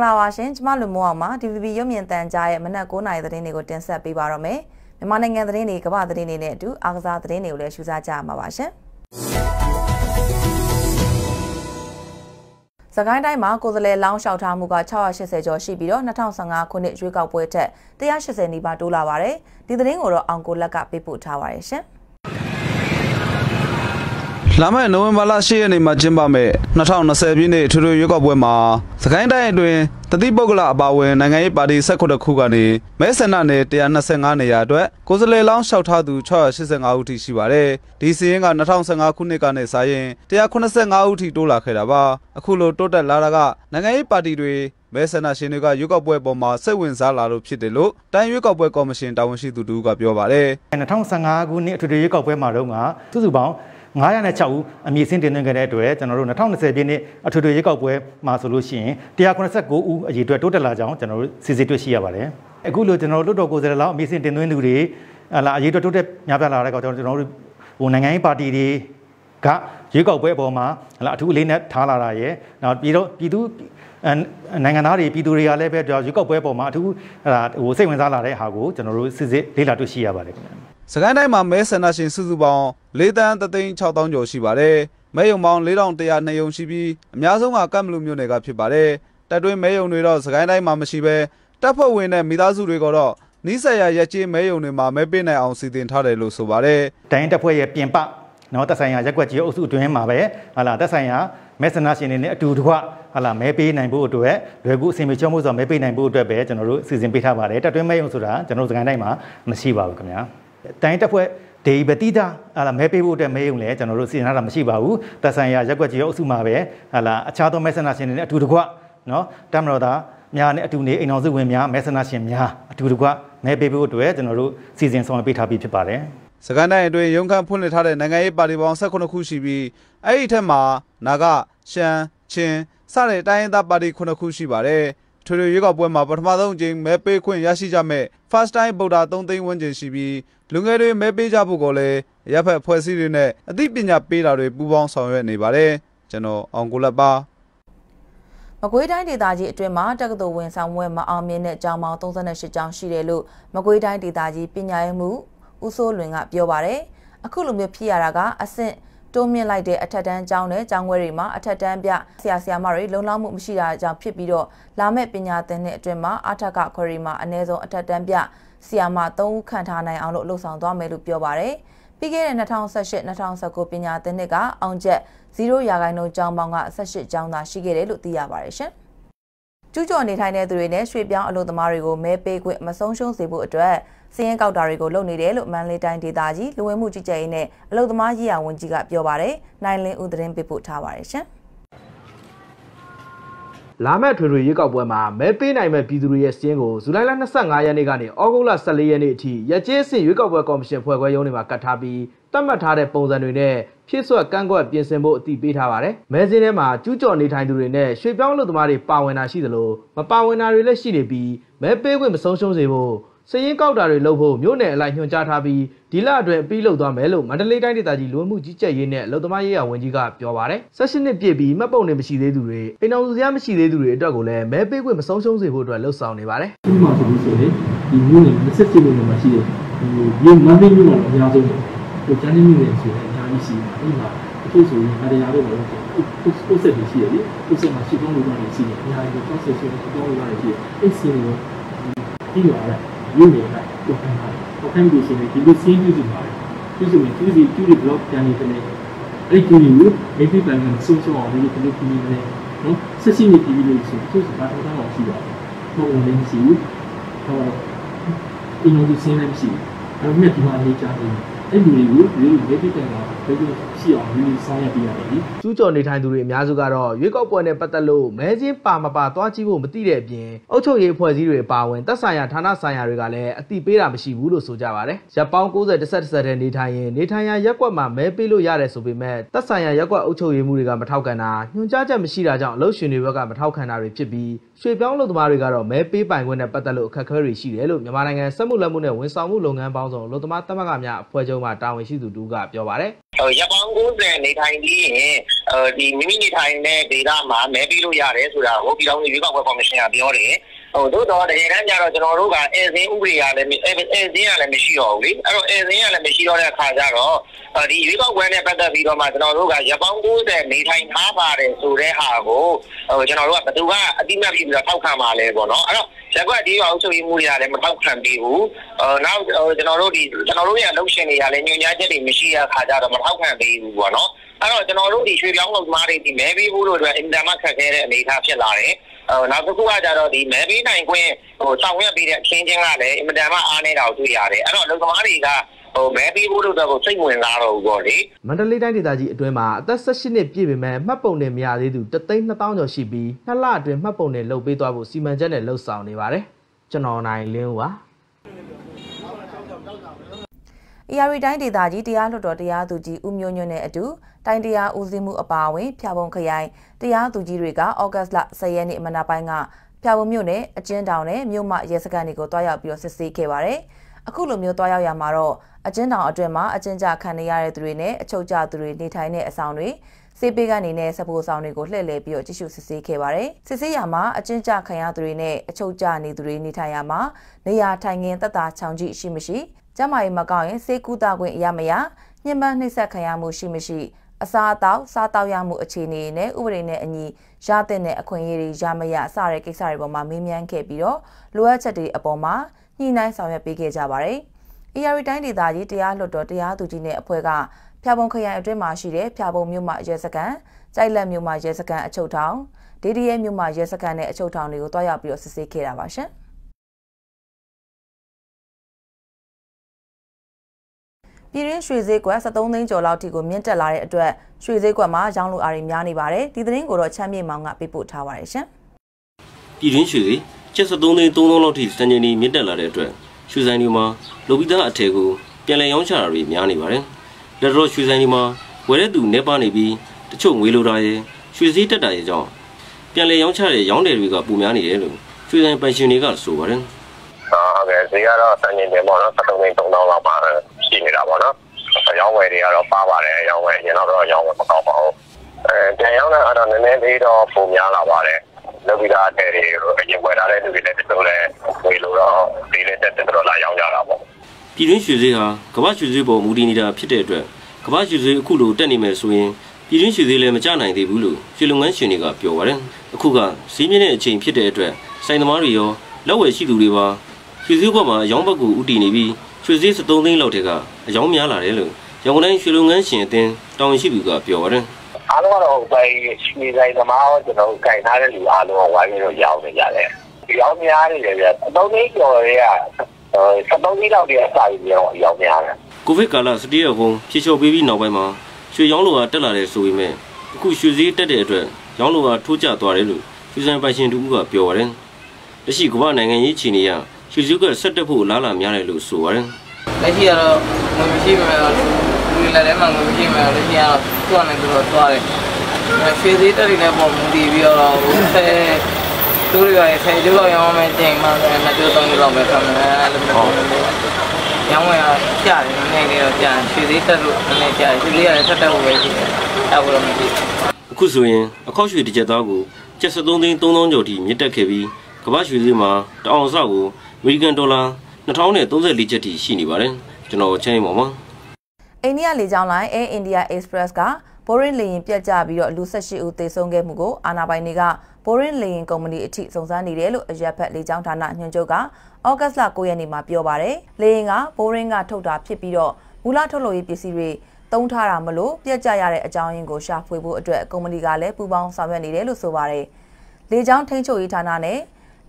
Minglawasin, Malumuama, TV Yomian Tanjay, Manakona, the Renigotin Sapi Barome, the Manning and the Reni Kaba the Rene to Akza the Reni Shuzaja Mawashe. Sagai Daima, Kozale, Lounge out Hamuga, Chawashi Shibiro, Natan Sanga, Kunit Juka Poete, the Ashes and Nibatulavare, did the ring or Uncle Laka Pipu Tawarisha. Lama no Malashi and Majimba, Natana Sabine to do Yoga Wema, Sakanda, the Dibogla Bawen, and anybody Sakoda Kugani, Messanane, the Anasangani Adwe, Kozale Lounge out Hadu, Churches and Outi Shivare, DCing and Natan Sanga Kunikane Saye, they are Kunasang Outi Dola Kedaba, Akulo Tota Laraga, Nangaipadi Dwe. Mesana Shiniga, you got web on my seven salad of Chitelo, then you got web commission down she to do up your ballet. And a town sanga go near to the Yuka Marunga, Tuzubang, Nayana Chau, and me sending a graduate, and around a town Sabine, a to the Yuka, Masolushi, Diaconasago, a Jitua Tota Lajang, and Sizitu Shiavale. A good little Dodo goes along, missing the Nunduri, a la Jitu Yabala got on Unangai party, you got web on my two linat Talaraye, now Pido. And Nanganari Piduria Lebe, Jacob Weboma, who was even Zala Hago, General Sizi, Lila to Shiabare. Sagana Mames and Ashin Suzubon, later the thing Chowdown Yoshibare, Mayo Mount Lidon de Anayon Shibi, Miazuma Kamlumunega Pibare, that we may only lost Sagana Mamashibe, Tapo Win and Midazu Rigoro, Nisaya Yachi Mayonima, maybe now on Sidin Tare Lusubare, Taintapoe Pimpa, not as I am Jaquati also to him, Ala Dasaya. Message in a two ala maybe Nambu to it, the good Simichomus or maybe Nambu to a bed, General Susan Pita Vareta to Mayon Sura, General Ganema, Mashiva. Tainta de Betida, ala maybe would a mayon, General Sinara Mashiva, Tasaya Jaguajo Sumabe, ala Chado Message in a two no, Tamroda, Mian Atuni, in all the women, Message in Ya, Tudua, maybe would do it, General Susan Pita Pipare. Sagana and doing Yonkan Punita and Nagabadi Bonsakonokushibi, Aitama, Naga, Shan, Chin, Sale dying that body Kunakushi Bare, to the Yuga Boma, but Madon Jing, Mepe Queen Yashijame, first time Boda don't think one Jinshibi, Lungari, Mepe Jabugole, Yapa Poesirine, a deep in your beat out of Bubon Sovereign Bare, General Angulaba. Maguidai did Daji, Drema, Jagdo Win somewhere, my army net Jama, Tonsanashit Jam Shirelu, Maguidai did Daji, Pinyamu. Uso Lunga Biobare, a Kulumia Piaraga, a Saint Domian like the Atatan Jaunet, Janguerima, Atatan Bia, Siasia Mari, Lonamu Mushida, Jan Pipido, Lame Pinatene, Drema, Ataka Korima, Anezo, Atatan Bia, Siama, Don Cantana, and Losan Domedu Biobare, Begin in a town Sachet, Natan Sako Pinatenega, on Jet, Zero Yagano Jamanga, Sachet Janga, Shigere, Lutia Variation. Jujo ni Thai Nadu in a street beyond the Marigo, may bake with Masonshon Sibu address. Seeing out Darigo, Lonely Day, look manly time Didaji, Luemuji Jane, allow the Magia when Jigap Yobare, Ninely Udrin Pipu Tavaration. Lama to Yukabwema, Mepi, I may be the Riestiango, Zulana Sangayanigani, Ogula Salianity, Yachesi, Yukabwa Commission for Guayonima Katabi, Tamatare Ponsanune. Piso a kango a piensembo ti bitavare, Mezinema, Jujo ni Tindurine, she bound the Mari Pawena Shidalo, Mapawena relation be, Mepe with Masonshon Zebo, saying Kaudari Lobo, Mune, like Hyunjatabi, Diladre, Bilo Damelo, Mandalay Dadi Lumu Jicha Yene, Lotomaya when you got Piovare, Session de Pibi, Maponemishi de Dure, and on the Amishi de Dure, Dogole, Mepe with Masonshon Zebo to a low sound Nevare. Jujo ni Tinduri Miazugaro, Yukopone Patalo, Mazin Pamapa, Twachivo Matire Bien, Ocho Yepozi Powen, Tasaya Tana Saya Regale, a Tibera Mishibulu Sujavare, Japanko the Saturday Nitayan, Nitaya Yakwama, Mepilo Yares will be met, Tasaya Yakwa Ocho Yemuriga Matakana, Yunjaja Mishira Jan, Lotion Yoga Matakana Richibi, Shapalo the Marigaro, Mepi by Winner Patalo, Kakari, Shirelo, Yamananga, Samula Mune, Winsamulong and Bowson, Lotomata Magamia, Pujo. လုံးမှာတာဝန်ရှိသူတူကပြောပါတယ်ရပောင်း90နေထိုင်ပြီးရင်ဒီမိမိနေထိုင်တဲ့ဒေသမှာမဲပြီးလို့ရတယ်ဆိုတာကိုပြည်ထောင်စုရွေးကောက်ပွဲကော်မရှင်ကပြောတယ်ဟုတ်တို့တော့တကယ်တမ်းကျတော့ကျွန်တော်တို့ကအဲစင်းဥပဒေကလည်းအဲစင်းကလည်းမရှိတော့ဘူးလေအဲ့တော့အဲစင်းကလည်းမရှိတော့တဲ့အခါကျတော့ဒီရွေးကောက်ပွဲနဲ့ပတ်သက်ပြီးတော့မှကျွန်တော်တို့ကရပောင်း90နေထိုင်ထားပါတယ်ဆိုတဲ့ဟာကိုကျွန်တော်တို့ကဘယ်သူကအတိအမှတ်ပြီးတော့ထောက်ခံပါလဲပေါ့နော်အဲ့တော့ရက်ကွက်ဒီအောင်ဆိုရင်မူရလည်းမထောက်ခံပြီးဘူးနောက်ကျွန်တော်တို့ရဲ့လှုပ်ရှင်တွေရာလည်းညွှန်ကြားချက်တွေမရှိတဲ့အခါကျတော့မထောက်ခံပြီးဘူးပေါ့နော်အဲ့တော့ကျွန်တော်တို့ဒီရွှေပြောင်းလုပ်သားတွေဒီမဲပေးဖို့လို့အတွက်အင်တာမခက်ခဲတဲ့အနေအထားဖြစ်လာတယ်နောက်တစ်ခုကကြတော့ဒီမဲပေးနိုင်ခွင့်ဆောင်ရွက်ပေးတဲ့အချင်းချင်းကလည်းအင်တာမအားနေတာကိုတွေ့ရတယ်အဲ့တော့လုပ်သားတွေကမဲပေးဖို့လို့တော့စိတ်ဝင်လာတော့ဘူးပေါ့လေမန္တလေးတိုင်းဒေသကြီးအတွင်းမှာအသက်18နှစ်ပြည့်ပေမဲ့မှတ်ပုံနဲ့မရသေးသူ1,200,000 ကျော်ရှိပြီး2လအတွင်းမှတ်ပုံနဲ့လုပ်ပေးသွားဖို့စီမံချက်နဲ့လှုပ်ဆောင်နေပါတယ်ကျွန်တော်နိုင်လင်းပါAR တိုင်းဒေသကြီးတရားလွှတ်တော်တရားသူကြီးဦးမျိုးညွန့်နဲ့အတူတိုင်းတရားဦးစီးမှုအပါအဝင်ဖျာပုံခရိုင်တရားသူကြီးတွေကဩဂတ်စ်လ10ရက်နေ့အမနာပိုင်းကဖျာပုံမြို့နယ်အကျဉ်းတောင်နဲ့မြို့မရဲစခန်းတွေကိုတွားရောက်ပြီးတော့စစ်ဆေးခဲ့ပါတယ်။အခုလိုမျိုးတွားရောက်ရမှာတော့အကျဉ်းတောင်အတွင်းမှာအကျဉ်းချခံနေရတဲ့သူတွေနဲ့အချုပ်ကျသူတွေနေထိုင်တဲ့အဆောင်တွေစေပေးကနေနဲ့စပိုးဆောင်တွေကိုလှည့်လည်ပြီးတော့ကြည့်ရှုစစ်ဆေးခဲ့ပါတယ်။စစ်ဆေးရမှာအကျဉ်းချခံရသူတွေနဲ့အချုပ်ကျနေသူတွေနေထိုင်ရမှာနေရာထိုင်ခင်းသက်သာချောင်ကြီးရှိမရှိကျမကြီးမကောင်းရင်စေကူတာခွင့်အရမရညှဉ်းပန်းနှိပ်စက်ခံရမှုရှိမရှိအစာအသောက်စားတောက်ရမှုအခြေအနေနဲ့ဥပဒေနဲ့အညီရတဲ့အခွင့်အရေးတွေရမရစတဲ့ကိစ္စတွေပေါ်မှာမေးမြန်းခဲ့ပြီးတော့လိုအပ်ချက်တွေအပေါ်မှာညှိနှိုင်းဆောင်ရွက်ပေးခဲ့ကြပါတယ်။ AR တိုင်းဒေသကြီးတရားလွှတ်တော်တရားသူကြီးနဲ့အဖွဲ့ကဖျာပုံခရိုင်အတွင်းမှာရှိတဲ့ဖျာပုံမြို့မှာရဲစခန်း၊ကြိုက်လက်မြို့မှာရဲစခန်းအချုပ်ထောင်၊ဒေဒီရဲမြို့မှာရဲစခန်းနဲ့အချုပ်ထောင်တွေကိုတွားရောက်ပြီးတော့စစ်ဆေးခဲ့တာပါရှင်။ပြည်တွင်းရွှေဈေးကွက်73သိန်းကျော်လောက်ထိကိုမြင့်တက်လာတဲ့အတွက်ရွှေဈေးကွက်မှာရောင်းလိုအားတွေများနေပါတယ်ဒီသတင်းကိုတော့ချမ်းမြေမောင်ကပေးပို့ထားပါတယ်ရှင်ပြည်တွင်းရွှေဈေး73သိန်း3000လောက်ထိစံချိန်ညီမြင့်တက်လာတဲ့အတွက်ရွှေဆိုင်တွေမှာလူပိသားအထည်ကိုပြန်လည်ရောင်းချတာတွေများနေပါတယ်လက်တော့ရွှေဆိုင်တွေမှာဝယ်တဲ့သူနဲ့ပါနေပြီးတချို့ငွေလိုတာရယ်ရွှေဈေးတက်တာရယ်ကြောင့်ပြန်လည်ရောင်းချတဲ့ရောင်းတယ်တွေကပုံများနေတယ်လို့ရွှေဆိုင်ပန်ရှင်တွေကဆိုပါတယ်ဟုတ်ကဲ့ဈေးကတော့စံချိန်ညီပေါ့နော်73သိန်း3000လောက်ပါတယ်ရှိနေတာပေါ့နော်။ရောင်းဝယ်တွေကတော့ပါပါတယ်။ရောင်းဝယ်ရင်တော့ရောင်းဝယ်မကောင်းပါဘူး။ပြန်ရောင်းတာကတော့နည်းနည်းလေးတော့ပုံများလာပါတယ်။လုပ်ပြီးသားအထည်တွေအရင်ဝယ်ထားတဲ့လူတွေလည်းတချို့လည်းဝယ်လို့တော့ဒီလည်းတက်တော့လာရောင်းကြတာပေါ့။ပြည်တွင်းရွှေဈေးဟာကမ္ဘာရွှေဈေးပေါ်မူတည်နေတာဖြစ်တဲ့အတွက်ကမ္ဘာရွှေဈေးအခုလိုတက်နေမယ်ဆိုရင်ပြည်တွင်းရွှေဈေးလည်းမကျနိုင်သေးဘူးလို့ရွှေလုပ်ငန်းရှင်တွေကပြောပါတယ်။အခုကဈေးမြင့်တဲ့အချိန်ဖြစ်တဲ့အတွက်ဆိုင်သမားတွေရောလက်ဝယ်ရှိသူတွေပါရွှေဈေးပေါ်မှာရောင်းဘက်ကိုဦးတည်နေပြီးရွှေဈေး73သိန်းလောက်ထက်ကအယောင်များလာတယ်လို့ရန်ကုန်တိုင်းရွှေလုပ်ငန်းရှင်အသင်းတာဝန်ရှိသူကပြောပါတယ်။အားလုံးကတော့ပဲရွှေဆိုင်သမားတို့ကျွန်တော်ကင်ထားတဲ့လူအားလုံးကဝိုင်းပြီးတော့ရောင်းနေကြတယ်။ဒီရောင်းများနေတယ်ဗျ။73သိန်းကျော်တွေက73သိန်းလောက်တွေအစာပြီးတော့ရောင်းများတယ်။ကိုဗစ်ကာလစတေးအကုန်ဖြေလျှော့ပေးပြီးနောက်ပိုင်းမှာရွှေရောင်းလိုကတက်လာတယ်ဆိုပေမဲ့အခုရွှေဈေးတက်တဲ့အတွက်ရောင်းလိုကထိုးကျသွားတယ်လို့ရွှေဆိုင်ပိုင်ရှင်တူကပြောပါတယ်။လက်ရှိကမ္ဘာနိုင်ငံရေးအခြေအနေအရရွှေဈေးကဆက်တက်ဖို့လားလာများတယ်လို့ဆိုပါတယ်။လက်ရှိကတော့ငွေမရှိမှတော့လူလက်ထဲမှာငွေမရှိမှတော့လက်ရှိကတော့သူ့အနေနဲ့တော့သွားတယ်။ရွှေဈေးတက်နေတဲ့ပုံမူတည်ပြီးတော့သူတို့ကဆယ်ကျိုးလောက်ရောင်းမယ်တင်မှဆိုရင်2-3လောက်ပဲဆက်မယ်လို့ပြောတယ်။ရောင်းဝယ်ကျတယ်နည်းနည်းတော့ကျရွှေဈေးတက်လို့နည်းနည်းကျရွှေဈေးကလည်းဆက်တက်ဖို့ပဲရှိတယ်။အခုတော့မရှိဘူး။အခုဆိုရင်အခောက်ရွှေတစ်ကျပ်သားကို73သိန်း 3,000 ကျော်ထိမြင့်တက်ခဲ့ပြီးကမ္ဘာရွှေဈေးမှာတအောင်ဆောက်ကိုအမေရိကန်ဒေါ်လာ2034ကျပ်ထိရှိနေပါတယ်ကျွန်တော်ချင်းပါပါအိန္ဒိယလေကြောင်းလိုင်း Air India Express က Boeing လေယာဉ်ပြတ်ကျပြီးတော့လူ18ဦးသေဆုံးခဲ့မှုကိုအာဏာပိုင်တွေက Boeing လေယာဉ်ကုမ္ပဏီအထိစုံစမ်းနေတယ်လို့အရပ်ဖက်လေကြောင်းဌာနညွှန်ချုပ်ကဩဂတ်လ9ရက်နေ့မှာပြောပါတယ်လေယာဉ်က Boeing ကထုတ်တာဖြစ်ပြီးတော့မူလထုတ်လုပ်ရေးပစ္စည်းတွေသုံးထားတာမလို့ပြတ်ကျရတဲ့အကြောင်းရင်းကိုရှာဖွေဖို့အတွက်ကုမ္ပဏီကလည်းပူးပေါင်းဆောင်ရွက်နေတယ်လို့ဆိုပါတယ်လေကြောင်းထိန်းချုပ်ရေးဌာနနဲ့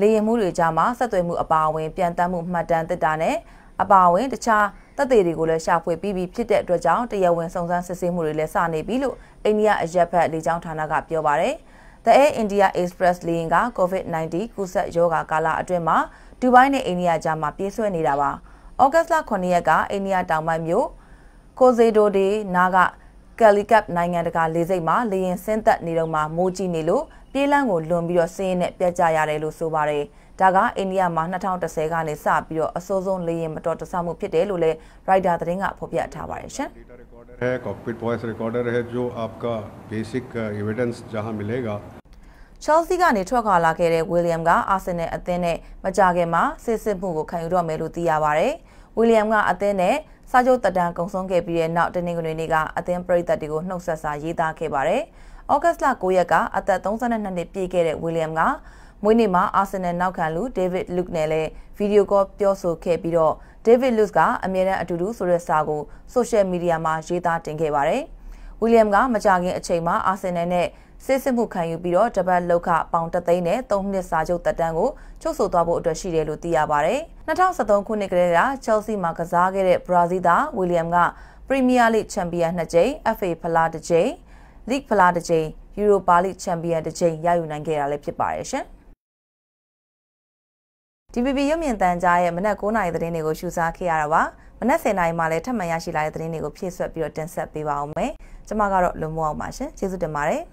လေယာဉ်မှုတွေကြားမှာဆက်သွယ်မှုအပါအဝင်ပြန်တမ်းမှုမှတ်တမ်းတက်တာနဲ့အပါအဝင်တခြားသက်သေတွေကိုလည်းရှာဖွေပြီးဖြစ်တဲ့အတွက်ကြောင့်တရားဝင်စုံစမ်းစစ်ဆေးမှုတွေလည်းစနေပြီလို့အိန္ဒိယအရက်ဖက်လေကြောင်းဌာနကပြောပါတယ်။ The Air India Express လေယာဉ်က COVID-19 ကူးစက်ရောဂါကာလအတွင်းမှာဒူဘိုင်းနဲ့အိန္ဒိယကြားမှာပြေးဆွဲနေတာပါ။ဩဂတ်လ9ရက်ကအိန္ဒိယတောင်ပိုင်းမြို့ကိုဇေဒိုဒေနာကကယ်လီကပ်နိုင်ငံတကာလေဆိပ်မှာလေယာဉ်ဆင်းသက်နေတော့မှမိုးကြီးနေလို့ပြေးလန်းကိုလွန်ပြီးတော့ဆင်းရဲနဲ့ပြတ်ကျရတယ်လို့ဆိုပါတယ် Daga India Mahnatown to Segan is up your Asozon Liam to Samu Pitelule, ride out the ring up Popia Tavarisha. Cockpit voice recorder है जो आपका basic evidence जहाँ मिलेगा. Chelsea का नेटवर्क आलाकेरे विलियम का आसने अतेने मचागे माँ सिर्फ भूगो खायूरो मेरुती आवारे विलियम का अतेने साजो तड़ां कंसों के बीच नाटने गुने का अतें परितादिगो नौसा साजी दांके बारे अगस्त ला कोया का अततों सने नन्हे पीकेरे विलियम का मुनी माँ आसने नाउकालू डेविड लुक नेले वीडियो को प्योसो के बीरो डेविड लुक का अमेरिका अटूरू सुरेशागो सोशल मीडिया माँ जीता टिंगे बारे विलियम का मचागे अच्छे माँ आसने ने Sesimu Kayu Biro, Jabal Loka, Pountatane, Tomne Sajo Tatango, Chosotabo Dashirelu Tiabare, Natal Saton Kunegrera, Chelsea Makazagere, Brazida, William Ga, Premier League Champion J, FA Palada J, League Palada J, Europa League Champion J, Yayunangera Lepiparation. TBB Yumian Tanjay, Manakona, the Renego Shusaki Arawa, Manasenai Maleta, Mayashi Lai, the Renego Piece of Pure Tensa Pivaume, Jamagaro Lumo Masha, Jesu de Mare.